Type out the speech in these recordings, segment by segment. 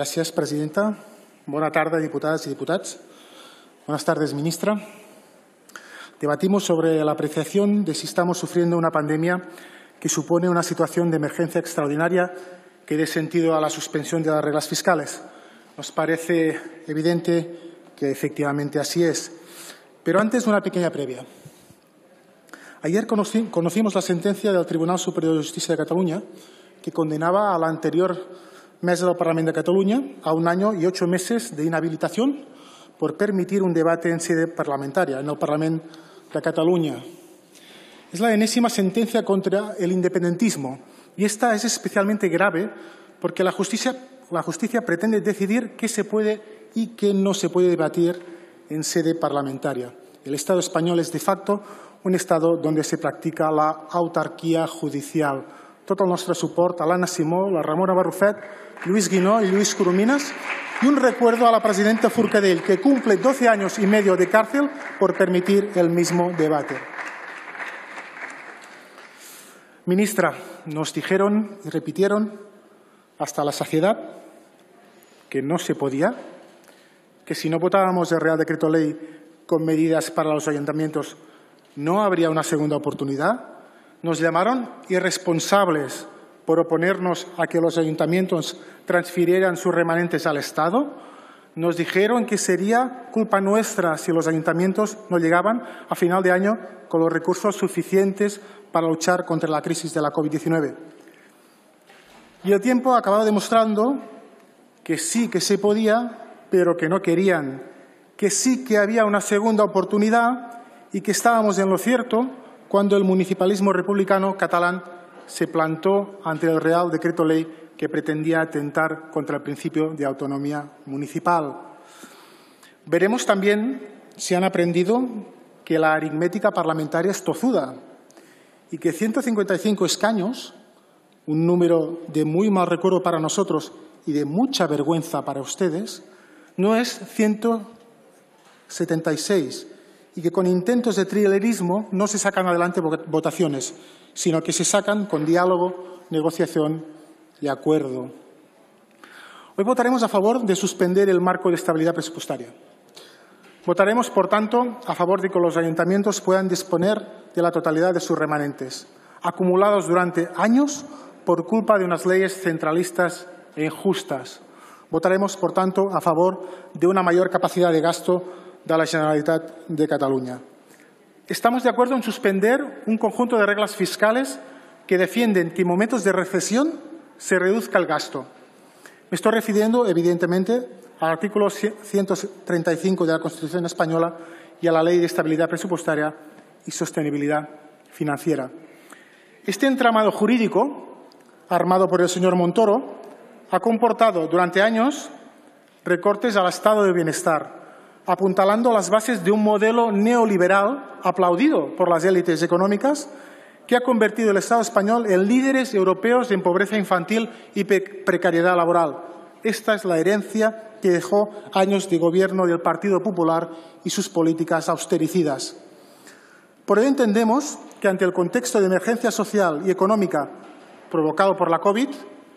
Gràcies, presidenta. Bona tarda, diputadas y diputados. Buenas tardes, ministra. Debatimos sobre la apreciación de si estamos sufriendo una pandemia que supone una situación de emergencia extraordinaria que dé sentido a la suspensión de las reglas fiscales. Nos parece evidente que efectivamente así es. Pero antes, una pequeña previa. Ayer conocimos la sentencia del Tribunal Superior de Justicia de Cataluña que condenaba a la anterior mesa del Parlamento de Cataluña a 1 any i 8 mesos de inhabilitación por permitir un debate en sede parlamentaria en el Parlamento de Cataluña. Es la enésima sentencia contra el independentismo y esta es especialmente grave porque la justicia pretende decidir qué se puede y qué no se puede debatir en sede parlamentaria. El Estado español es de facto un Estado donde se practica la autarquía judicial. Tot el nostre suport a l'Anna Simó, la Ramona Barrufet, Luis Guinó y Luis Curuminas. Y un recuerdo a la presidenta Forcadell, que cumple 12 años y medio de cárcel por permitir el mismo debate. Ministra, nos dijeron y repitieron hasta la saciedad que no se podía, que si no votábamos el Real Decreto Ley con medidas para los ayuntamientos no habría una segunda oportunidad. Nos llamaron irresponsables por oponernos a que los ayuntamientos transfirieran sus remanentes al Estado. Nos dijeron que sería culpa nuestra si los ayuntamientos no llegaban a final de año con los recursos suficientes para luchar contra la crisis de la COVID-19. Y el tiempo ha acabado demostrando que sí que se podía, pero que no querían, que sí que había una segunda oportunidad y que estábamos en lo cierto cuando el municipalismo republicano catalán se plantó ante el Real Decreto Ley que pretendía atentar contra el principio de autonomía municipal. Veremos también si han aprendido que la aritmética parlamentaria es tozuda y que 155 escaños, un número de muy mal recuerdo para nosotros y de mucha vergüenza para ustedes, no es 176. Y que con intentos de trilerismo no se sacan adelante votaciones, sino que se sacan con diálogo, negociación y acuerdo. Hoy votaremos a favor de suspender el marco de estabilidad presupuestaria. Votaremos, por tanto, a favor de que los ayuntamientos puedan disponer de la totalidad de sus remanentes, acumulados durante años por culpa de unas leyes centralistas e injustas. Votaremos, por tanto, a favor de una mayor capacidad de gasto de la Generalitat de Cataluña. Estamos de acuerdo en suspender un conjunto de reglas fiscales que defienden que en momentos de recesión se reduzca el gasto. Me estoy refiriendo, evidentemente, al artículo 135 de la Constitución española y a la Ley de Estabilidad Presupuestaria y Sostenibilidad Financiera. Este entramado jurídico, armado por el señor Montoro, ha comportado durante años recortes al estado de bienestar, apuntalando las bases de un modelo neoliberal aplaudido por las élites económicas que ha convertido el Estado español en líderes europeos en pobreza infantil y precariedad laboral. Esta es la herencia que dejó años de gobierno del Partido Popular y sus políticas austericidas. Por ello entendemos que ante el contexto de emergencia social y económica provocado por la COVID,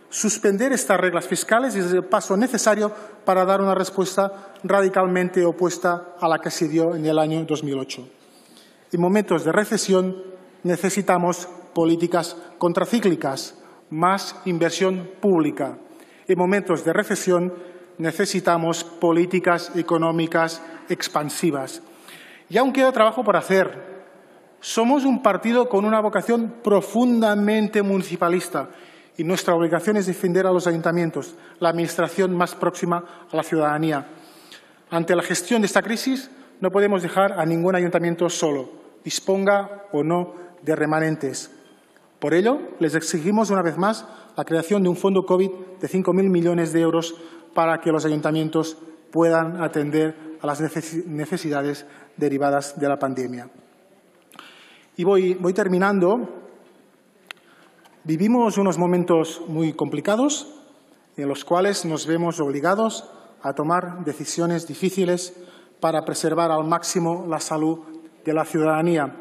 suspender estas reglas fiscales es el paso necesario para dar una respuesta radicalmente opuesta a la que se dio en el año 2008. En momentos de recesión necesitamos políticas contracíclicas, más inversión pública. En momentos de recesión necesitamos políticas económicas expansivas. Y aún queda trabajo por hacer. Somos un partido con una vocación profundamente municipalista y nuestra obligación es defender a los ayuntamientos, la administración más próxima a la ciudadanía. Ante la gestión de esta crisis no podemos dejar a ningún ayuntamiento solo, disponga o no de remanentes. Por ello, les exigimos una vez más la creación de un fondo COVID de 5.000 millones de euros para que los ayuntamientos puedan atender a las necesidades derivadas de la pandemia. Y voy terminando. Vivimos unos momentos muy complicados en los cuales nos vemos obligados a tomar decisiones difíciles para preservar al máximo la salud de la ciudadanía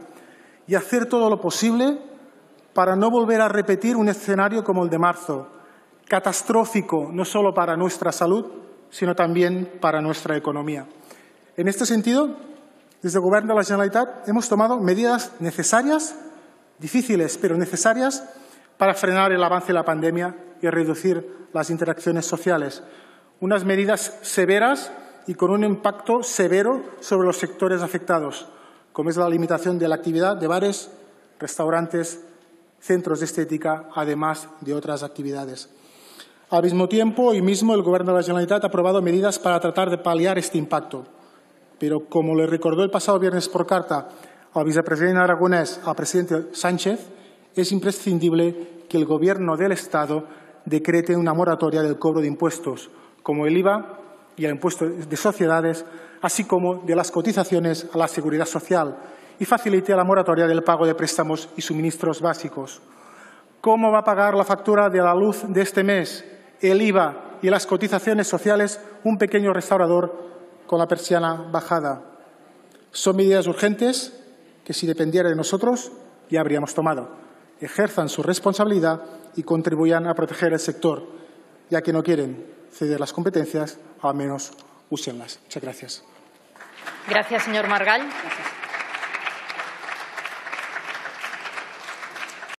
y hacer todo lo posible para no volver a repetir un escenario como el de marzo, catastrófico no solo para nuestra salud, sino también para nuestra economía. En este sentido, desde el Gobierno de la Generalitat hemos tomado medidas necesarias, difíciles pero necesarias, para frenar el avance de la pandemia y reducir las interacciones sociales. Unas medidas severas y con un impacto severo sobre los sectores afectados, como es la limitación de la actividad de bares, restaurantes, centros de estética, además de otras actividades. Al mismo tiempo, hoy mismo, el Gobierno de la Generalitat ha aprobado medidas para tratar de paliar este impacto. Pero, como le recordó el pasado viernes por carta al vicepresidente Aragonés, al presidente Sánchez, es imprescindible que el Gobierno del Estado decrete una moratoria del cobro de impuestos, como el IVA y el impuesto de sociedades, así como de las cotizaciones a la seguridad social, y facilite la moratoria del pago de préstamos y suministros básicos. ¿Cómo va a pagar la factura de la luz de este mes, el IVA y las cotizaciones sociales un pequeño restaurador con la persiana bajada? Son medidas urgentes que, si dependiera de nosotros, ya habríamos tomado. Ejerzan su responsabilidad y contribuyan a proteger el sector, ya que no quieren ceder las competencias, al menos úsenlas. Muchas gracias. Gracias, señor Margal. Gracias.